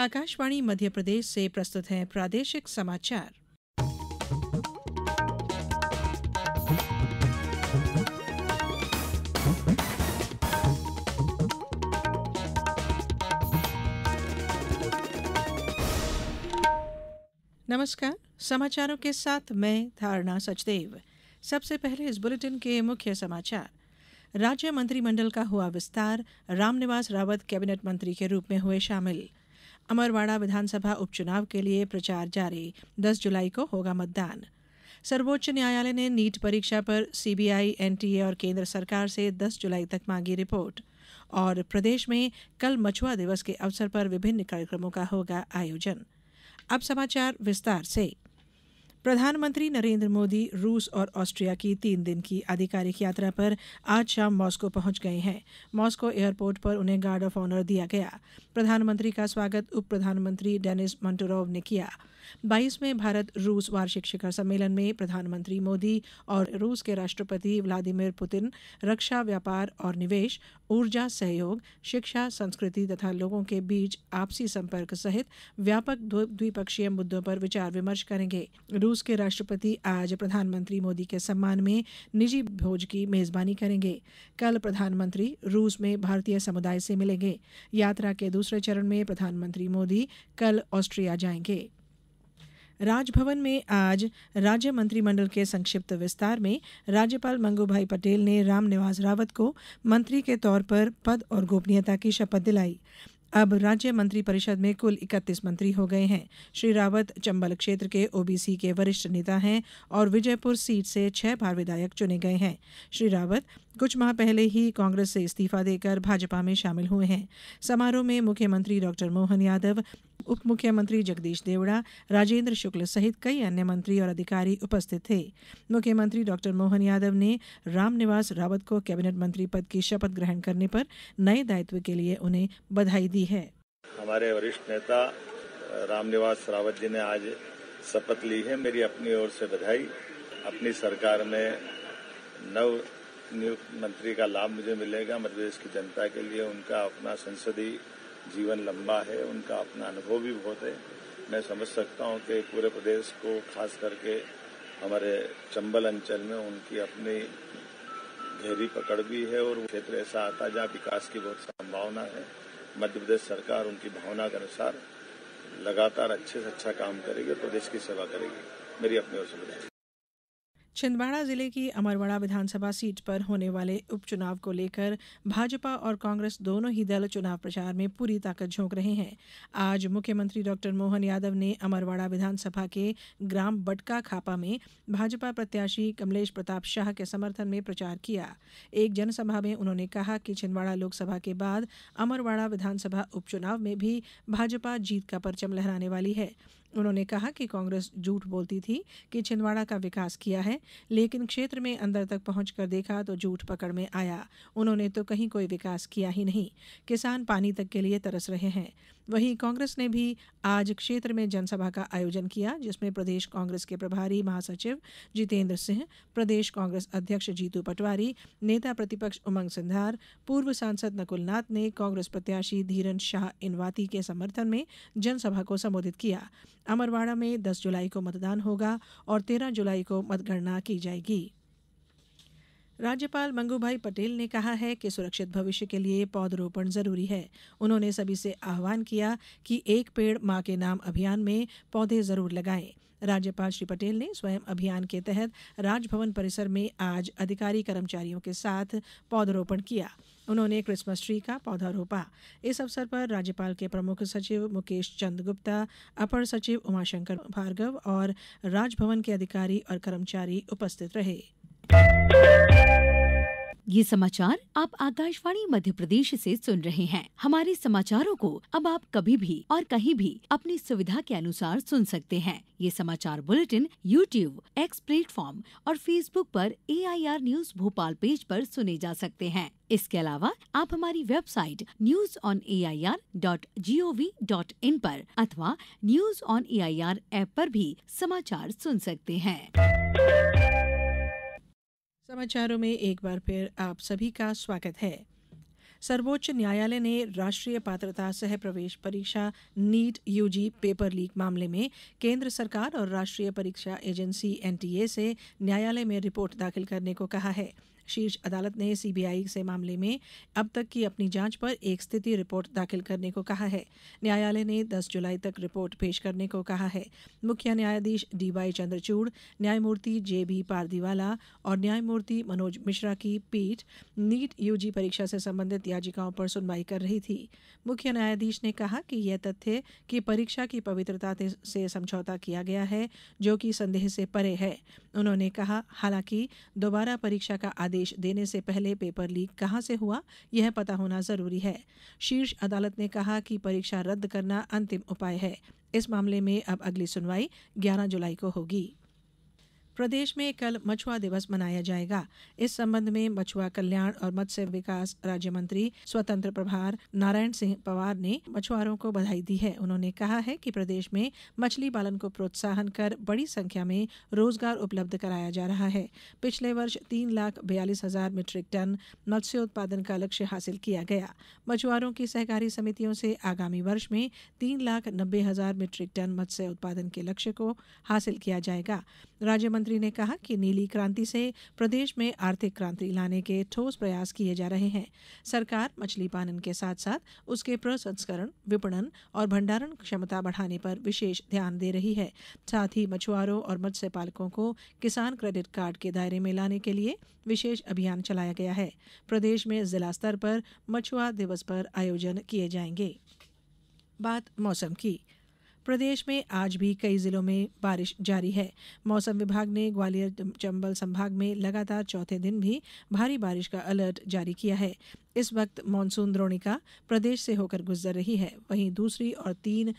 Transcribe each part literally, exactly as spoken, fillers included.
आकाशवाणी मध्य प्रदेश से प्रस्तुत है प्रादेशिक समाचार। नमस्कार, समाचारों के साथ मैं धारणा सचदेव। सबसे पहले इस बुलेटिन के मुख्य समाचार। राज्य मंत्रिमंडल का हुआ विस्तार, रामनिवास रावत कैबिनेट मंत्री के रूप में हुए शामिल। अमरवाड़ा विधानसभा उपचुनाव के लिए प्रचार जारी, दस जुलाई को होगा मतदान। सर्वोच्च न्यायालय ने नीट परीक्षा पर सीबीआई, एनटीए और केंद्र सरकार से दस जुलाई तक मांगी रिपोर्ट। और प्रदेश में कल मछुआ दिवस के अवसर पर विभिन्न कार्यक्रमों का होगा आयोजन। अब समाचार विस्तार से। प्रधानमंत्री नरेंद्र मोदी रूस और ऑस्ट्रिया की तीन दिन की आधिकारिक यात्रा पर आज शाम मॉस्को पहुंच गए हैं। मॉस्को एयरपोर्ट पर उन्हें गार्ड ऑफ ऑनर दिया गया। प्रधानमंत्री का स्वागत उप प्रधानमंत्री डेनिस मंटुरोव ने किया। बाईसवें भारत रूस वार्षिक शिखर सम्मेलन में प्रधानमंत्री मोदी और रूस के राष्ट्रपति व्लादिमीर पुतिन रक्षा, व्यापार और निवेश, ऊर्जा सहयोग, शिक्षा, संस्कृति तथा लोगों के बीच आपसी संपर्क सहित व्यापक द्विपक्षीय मुद्दों पर विचार विमर्श करेंगे। रूस के राष्ट्रपति आज प्रधानमंत्री मोदी के सम्मान में निजी भोज की मेजबानी करेंगे। कल प्रधानमंत्री रूस में भारतीय समुदाय से मिलेंगे। यात्रा के दूसरे चरण में प्रधानमंत्री मोदी कल ऑस्ट्रिया जाएंगे। राजभवन में आज राज्य मंत्रिमंडल के संक्षिप्त विस्तार में राज्यपाल मंगूभाई पटेल ने रामनिवास रावत को मंत्री के तौर पर पद और गोपनीयता की शपथ दिलाई। अब राज्य मंत्री परिषद में कुल इकतीस मंत्री हो गए हैं। श्री रावत चंबल क्षेत्र के ओबीसी के वरिष्ठ नेता हैं और विजयपुर सीट से छह बार विधायक चुने गए हैं। श्री रावत कुछ माह पहले ही कांग्रेस से इस्तीफा देकर भाजपा में शामिल हुए हैं। समारोह में मुख्यमंत्री डॉक्टर मोहन यादव, उप मुख्यमंत्री जगदीश देवड़ा, राजेंद्र शुक्ल सहित कई अन्य मंत्री और अधिकारी उपस्थित थे। मुख्यमंत्री डॉक्टर मोहन यादव ने रामनिवास रावत को कैबिनेट मंत्री पद की शपथ ग्रहण करने पर नए दायित्व के लिए उन्हें बधाई दी है। हमारे वरिष्ठ नेता रामनिवास रावत जी ने आज शपथ ली है। मेरी अपनी ओर से बधाई। अपनी सरकार में नव नियुक्त मंत्री का लाभ मुझे मिलेगा। मध्यप्रदेश की जनता के लिए उनका अपना संसदीय जीवन लंबा है, उनका अपना अनुभव भी बहुत है। मैं समझ सकता हूं कि पूरे प्रदेश को, खास करके हमारे चंबल अंचल में, उनकी अपनी गहरी पकड़ भी है और क्षेत्र ऐसा आता है जहां विकास की बहुत संभावना है। मध्य प्रदेश सरकार उनकी भावना के अनुसार लगातार अच्छे से अच्छा काम करेगी, प्रदेश की सेवा करेगी। मेरी अपनी ओर से बधाई। छिंदवाड़ा जिले की अमरवाड़ा विधानसभा सीट पर होने वाले उपचुनाव को लेकर भाजपा और कांग्रेस दोनों ही दल चुनाव प्रचार में पूरी ताकत झोंक रहे हैं। आज मुख्यमंत्री डॉक्टर मोहन यादव ने अमरवाड़ा विधानसभा के ग्राम बटका खापा में भाजपा प्रत्याशी कमलेश प्रताप शाह के समर्थन में प्रचार किया। एक जनसभा में उन्होंने कहा कि छिंदवाड़ा लोकसभा के बाद अमरवाड़ा विधानसभा उपचुनाव में भी भाजपा जीत का परचम लहराने वाली है। उन्होंने कहा कि कांग्रेस झूठ बोलती थी कि छिंदवाड़ा का विकास किया है, लेकिन क्षेत्र में अंदर तक पहुंचकर देखा तो झूठ पकड़ में आया। उन्होंने तो कहीं कोई विकास किया ही नहीं। किसान पानी तक के लिए तरस रहे हैं। वहीं कांग्रेस ने भी आज क्षेत्र में जनसभा का आयोजन किया, जिसमें प्रदेश कांग्रेस के प्रभारी महासचिव जितेंद्र सिंह, प्रदेश कांग्रेस अध्यक्ष जीतू पटवारी, नेता प्रतिपक्ष उमंग सिंधार, पूर्व सांसद नकुलनाथ ने कांग्रेस प्रत्याशी धीरेन शाह इनवाती के समर्थन में जनसभा को संबोधित किया। अमरवाड़ा में दस जुलाई को मतदान होगा और तेरह जुलाई को मतगणना की जाएगी। राज्यपाल मंगूभाई पटेल ने कहा है कि सुरक्षित भविष्य के लिए पौधरोपण जरूरी है। उन्होंने सभी से आह्वान किया कि एक पेड़ मां के नाम अभियान में पौधे जरूर लगाएं। राज्यपाल श्री पटेल ने स्वयं अभियान के तहत राजभवन परिसर में आज अधिकारी कर्मचारियों के साथ पौधरोपण किया। उन्होंने क्रिसमस ट्री का पौधा रोपा। इस अवसर पर राज्यपाल के प्रमुख सचिव मुकेश चंद गुप्ता, अपर सचिव उमाशंकर भार्गव और राजभवन के अधिकारी और कर्मचारी उपस्थित रहे। ये समाचार आप आकाशवाणी मध्य प्रदेश से सुन रहे हैं। हमारे समाचारों को अब आप कभी भी और कहीं भी अपनी सुविधा के अनुसार सुन सकते हैं। ये समाचार बुलेटिन यूट्यूब, एक्स प्लेटफॉर्म और फेसबुक पर A I R news Bhopal page पर सुने जा सकते हैं। इसके अलावा आप हमारी website news on A I R dot G O V dot in पर अथवा news on A I R app पर भी समाचार सुन सकते हैं। समाचारों में एक बार फिर आप सभी का स्वागत है। सर्वोच्च न्यायालय ने राष्ट्रीय पात्रता सह प्रवेश परीक्षा नीट यूजी पेपर लीक मामले में केंद्र सरकार और राष्ट्रीय परीक्षा एजेंसी एन टी ए से न्यायालय में रिपोर्ट दाखिल करने को कहा है। शीर्ष अदालत ने सी बी आई से मामले में अब तक की अपनी जांच पर एक स्थिति रिपोर्ट दाखिल करने को कहा है। न्यायालय ने दस जुलाई तक रिपोर्ट पेश करने को कहा है। मुख्य न्यायाधीश डीवाई चंद्रचूड़, न्यायमूर्ति जे बी पारदीवाला और न्यायमूर्ति मनोज मिश्रा की पीठ नीट यूजी परीक्षा से संबंधित याचिकाओं पर सुनवाई कर रही थी। मुख्य न्यायाधीश ने कहा कि यह तथ्य कि परीक्षा की पवित्रता से समझौता किया गया है, जो कि संदेह से परे है। उन्होंने कहा, हालांकि दोबारा परीक्षा का आदेश देने से पहले पेपर लीक कहां से हुआ, यह पता होना जरूरी है। शीर्ष अदालत ने कहा कि परीक्षा रद्द करना अंतिम उपाय है। इस मामले में अब अगली सुनवाई ग्यारह जुलाई को होगी। प्रदेश में कल मछुआ दिवस मनाया जाएगा। इस संबंध में मछुआ कल्याण और मत्स्य विकास राज्य मंत्री स्वतंत्र प्रभार नारायण सिंह पवार ने मछुआरों को बधाई दी है। उन्होंने कहा है कि प्रदेश में मछली पालन को प्रोत्साहन कर बड़ी संख्या में रोजगार उपलब्ध कराया जा रहा है। पिछले वर्ष तीन लाख बयालीस हजार मीट्रिक टन मत्स्योत्पादन का लक्ष्य हासिल किया गया। मछुआरों की सहकारी समितियों से आगामी वर्ष में तीन लाख नब्बे हजार मीट्रिक टन मत्स्य उत्पादन के लक्ष्य को हासिल किया जाएगा। राज्य मंत्री ने कहा कि नीली क्रांति से प्रदेश में आर्थिक क्रांति लाने के ठोस प्रयास किए जा रहे हैं। सरकार मछली पालन के साथ साथ उसके प्रसंस्करण, विपणन और भंडारण क्षमता बढ़ाने पर विशेष ध्यान दे रही है। साथ ही मछुआरों और मत्स्य पालकों को किसान क्रेडिट कार्ड के दायरे में लाने के लिए विशेष अभियान चलाया गया है। प्रदेश में जिला स्तर पर मछुआ दिवस पर आयोजन किए जाएंगे। बात मौसम की। प्रदेश में आज भी कई जिलों में बारिश जारी है। मौसम विभाग ने ग्वालियर चंबल संभाग में लगातार चौथे दिन भी भारी बारिश का अलर्ट जारी किया है। इस वक्त मानसून द्रोणिका प्रदेश से होकर गुजर रही है। वहीं दूसरी और तीन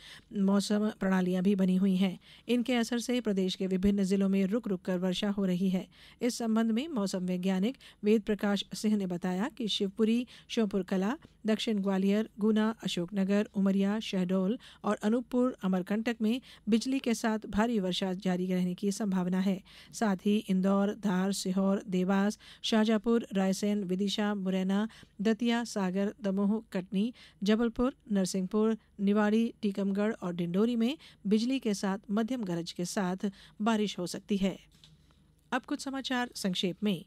मौसम प्रणालियां भी बनी हुई हैं। इनके असर से प्रदेश के विभिन्न जिलों में रुक रुक कर वर्षा हो रही है। इस संबंध में मौसम वैज्ञानिक वेद प्रकाश सिंह ने बताया कि शिवपुरी, श्योपुर कला, दक्षिण ग्वालियर, गुना, अशोकनगर, उमरिया, शहडोल और अनूपपुर अमरकंटक में बिजली के साथ भारी वर्षा जारी रहने की संभावना है। साथ ही इंदौर, धार, सीहोर, देवास, शाजापुर, रायसेन, विदिशा, मुरैना, दतिया, सागर, दमोह, कटनी, जबलपुर, नरसिंहपुर, निवाड़ी, टीकमगढ़ और डिंडोरी में बिजली के साथ मध्यम गरज के साथ बारिश हो सकती है। अब कुछ समाचार संक्षेप में।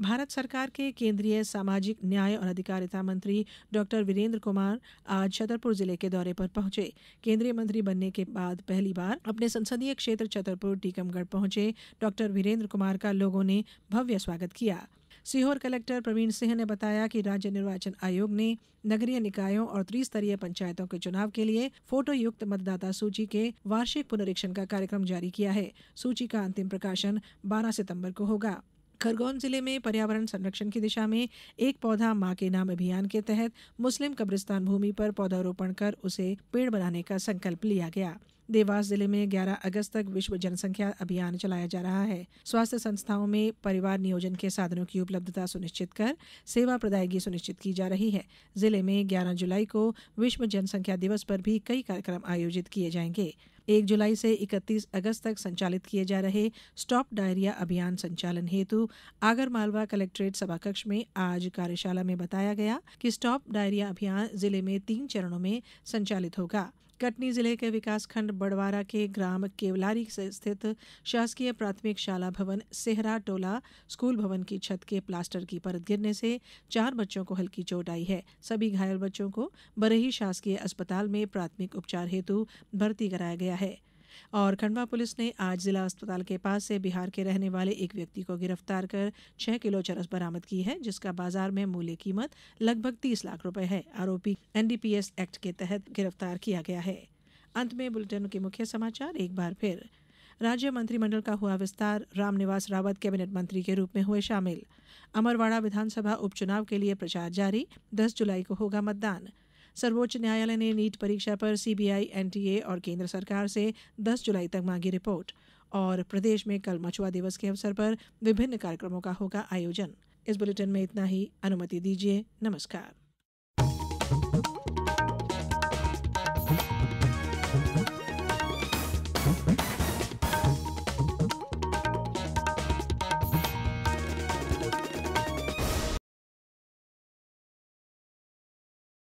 भारत सरकार के केंद्रीय सामाजिक न्याय और अधिकारिता मंत्री डॉक्टर वीरेंद्र कुमार आज छतरपुर जिले के दौरे पर पहुंचे। केंद्रीय मंत्री बनने के बाद पहली बार अपने संसदीय क्षेत्र छतरपुर टीकमगढ़ पहुंचे डॉक्टर वीरेंद्र कुमार का लोगों ने भव्य स्वागत किया। सीहोर कलेक्टर प्रवीण सिंह ने बताया कि राज्य निर्वाचन आयोग ने नगरीय निकायों और त्रिस्तरीय पंचायतों के चुनाव के लिए फोटोयुक्त मतदाता सूची के वार्षिक पुनरीक्षण का कार्यक्रम जारी किया है। सूची का अंतिम प्रकाशन बारह सितंबर को होगा। खरगोन जिले में पर्यावरण संरक्षण की दिशा में एक पौधा मां के नाम अभियान के तहत मुस्लिम कब्रिस्तान भूमि पर पौधारोपण कर उसे पेड़ बनाने का संकल्प लिया गया। देवास जिले में ग्यारह अगस्त तक विश्व जनसंख्या अभियान चलाया जा रहा है। स्वास्थ्य संस्थाओं में परिवार नियोजन के साधनों की उपलब्धता सुनिश्चित कर सेवा प्रदायगी सुनिश्चित की जा रही है। जिले में ग्यारह जुलाई को विश्व जनसंख्या दिवस पर भी कई कार्यक्रम आयोजित किए जाएंगे। एक जुलाई से इकतीस अगस्त तक संचालित किए जा रहे स्टॉप डायरिया अभियान संचालन हेतु आगरमालवा कलेक्ट्रेट सभाकक्ष में आज कार्यशाला में बताया गया कि स्टॉप डायरिया अभियान जिले में तीन चरणों में संचालित होगा। कटनी जिले के विकासखंड बड़वारा के ग्राम केवलारी से स्थित शासकीय प्राथमिक शाला भवन सेहरा टोला स्कूल भवन की छत के प्लास्टर की परत गिरने से चार बच्चों को हल्की चोट आई है। सभी घायल बच्चों को बरही शासकीय अस्पताल में प्राथमिक उपचार हेतु भर्ती कराया गया है। और खंडवा पुलिस ने आज जिला अस्पताल के पास से बिहार के रहने वाले एक व्यक्ति को गिरफ्तार कर छह किलो चरस बरामद की है, जिसका बाजार में मूल्य कीमत लगभग तीस लाख रुपए है। आरोपी N D P S act के तहत गिरफ्तार किया गया है। अंत में बुलेटिन के मुख्य समाचार एक बार फिर। राज्य मंत्रिमंडल का हुआ विस्तार, रामनिवास रावत कैबिनेट मंत्री के रूप में हुए शामिल। अमरवाड़ा विधानसभा उपचुनाव के लिए प्रचार जारी, दस जुलाई को होगा मतदान। सर्वोच्च न्यायालय ने नीट परीक्षा पर C B I, N T A और केंद्र सरकार से दस जुलाई तक मांगी रिपोर्ट। और प्रदेश में कल मछुआ दिवस के अवसर पर विभिन्न कार्यक्रमों का होगा आयोजन। इस बुलेटिन में इतना ही। अनुमति दीजिए। नमस्कार।